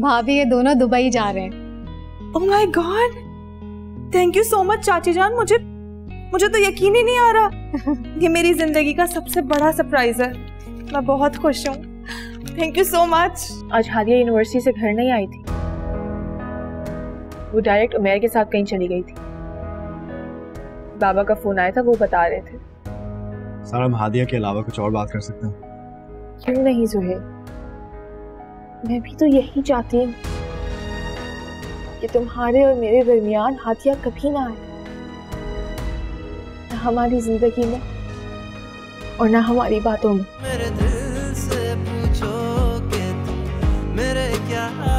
भाभी ये दोनों दुबई जा रहे हैं। Oh my God, thank you so much चाची जान, मुझे तो यकीन ही नहीं आ रहा। ये मेरी जिंदगी का सबसे बड़ा सरप्राइज है, मैं बहुत खुश हूँ। Thank you so much. आज हादिया यूनिवर्सिटी से घर नहीं आई थी, वो डायरेक्ट उमेर के साथ कहीं चली गई थी। बाबा का फोन आया था, वो बता रहे थे। सर हम हादिया के अलावा कुछ और बात कर सकते हैं? क्यों नहीं जुहेल, मैं भी तो यही चाहती हूँ कि तुम्हारे और मेरे दरमियान हादिया कभी ना आए, ना हमारी जिंदगी में और ना हमारी बातों में। मेरे दिल से पूछो कि तुम मेरे क्या